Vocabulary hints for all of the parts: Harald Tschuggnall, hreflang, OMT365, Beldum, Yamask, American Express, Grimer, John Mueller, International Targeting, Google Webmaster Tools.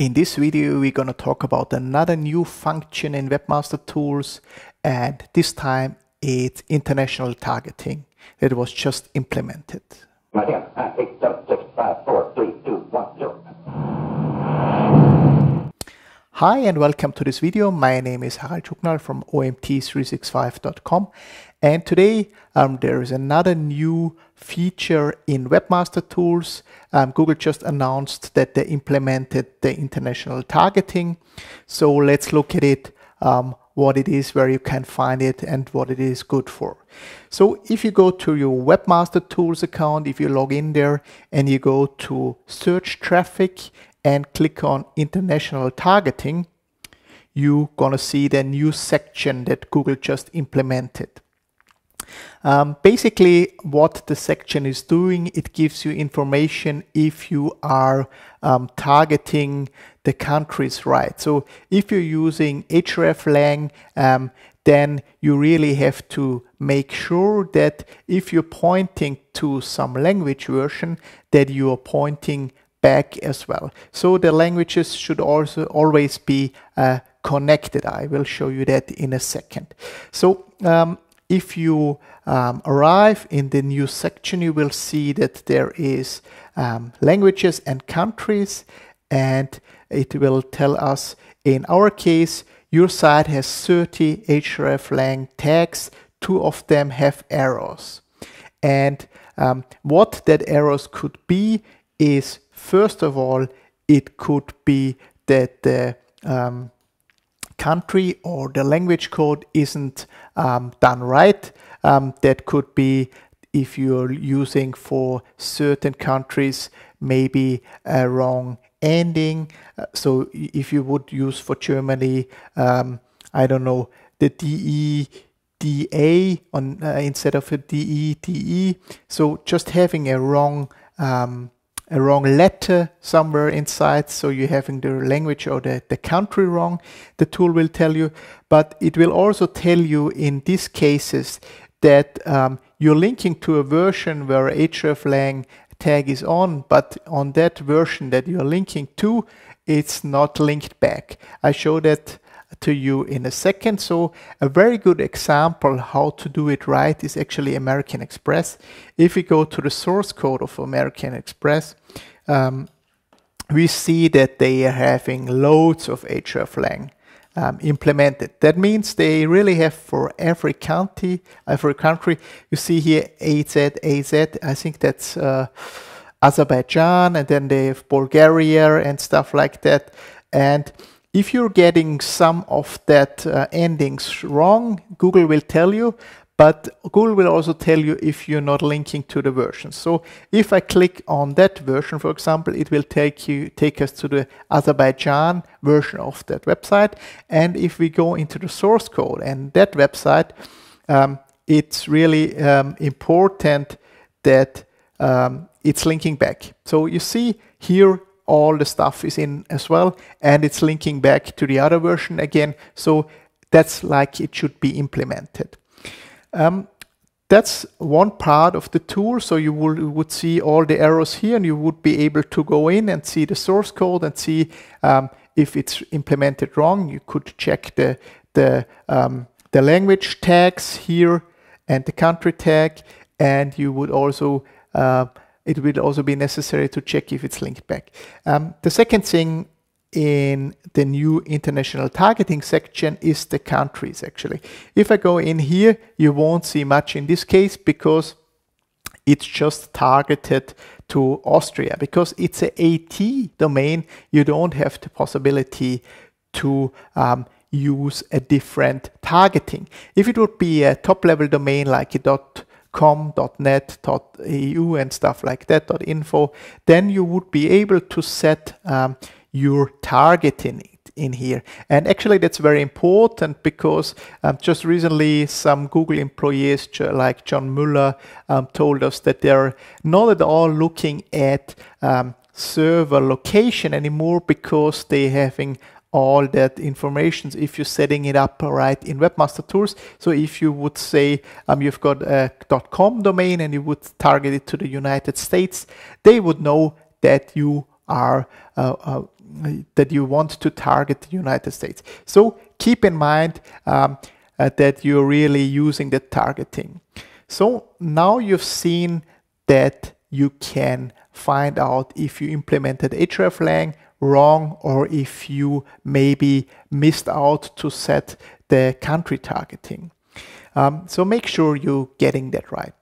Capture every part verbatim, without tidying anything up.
In this video, we're going to talk about another new function in Webmaster Tools, and this time it's international targeting that was just implemented. Hi and welcome to this video. My name is Harald Tschuggnall from O M T three sixty-five dot com, and today um, there is another new feature in Webmaster Tools. Um, Google just announced that they implemented the international targeting. So let's look at it, um, what it is, where you can find it, and what it is good for. So if you go to your Webmaster Tools account, if you log in there and you go to search traffic and click on international targeting, you're gonna see the new section that Google just implemented. Um, basically, what the section is doing, it gives you information if you are um, targeting the countries right. So if you're using hreflang, um, then you really have to make sure that if you're pointing to some language version, that you are pointing back as well. So the languages should also always be uh, connected. I will show you that in a second. So um, if you um, arrive in the new section, you will see that there is um, languages and countries, and it will tell us, in our case, your site has thirty hreflang tags, two of them have arrows. And um, what that arrows could be is, first of all, it could be that the um, country or the language code isn't um, done right. Um, that could be if you're using for certain countries maybe a wrong ending. Uh, so if you would use for Germany, um, I don't know, the D E, D A on, uh, instead of a D E, D E. So just having a wrong um, a wrong letter somewhere inside, so you're having the language or the, the country wrong, the tool will tell you. But it will also tell you in these cases that um, you're linking to a version where hreflang tag is on, but on that version that you're linking to, it's not linked back. I show that to you in a second. So a very good example how to do it right is actually American Express. If we go to the source code of American Express, um, we see that they are having loads of hreflang um, implemented. That means they really have for every county, every country. You see here A Z, A Z, I think that's uh, Azerbaijan, and then they have Bulgaria and stuff like that. And if you're getting some of that uh, endings wrong, Google will tell you, but Google will also tell you if you're not linking to the version. So if I click on that version, for example, it will take you take us to the Azerbaijan version of that website. And if we go into the source code and that website, um, it's really um, important that um, it's linking back. So you see here, all the stuff is in as well, and it's linking back to the other version again. So that's like it should be implemented. Um, that's one part of the tool. So you will, would see all the arrows here, and you would be able to go in and see the source code and see um, if it's implemented wrong. You could check the, the, um, the language tags here and the country tag, and you would also uh, it will also be necessary to check if it's linked back. Um, the second thing in the new international targeting section is the countries, actually. If I go in here, you won't see much in this case because it's just targeted to Austria. Because it's an AT domain, you don't have the possibility to um, use a different targeting. If it would be a top-level domain like a dot .com, .net, .eu and stuff like that, .info, then you would be able to set um, your targeting in here. And actually that's very important because um, just recently some Google employees like John Mueller um, told us that they're not at all looking at um, server location anymore because they're having all that information if you're setting it up right in Webmaster Tools. So if you would say um, you've got a .com domain and you would target it to the United States, they would know that you are uh, uh, that you want to target the United States. So keep in mind um, uh, that you're really using the targeting. So now you've seen that you can find out if you implemented hreflang wrong or if you maybe missed out to set the country targeting. Um, so make sure you're getting that right.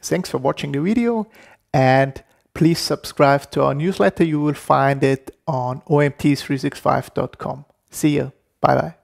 Thanks for watching the video, and please subscribe to our newsletter. You will find it on o m t three sixty-five dot com. See you. Bye-bye.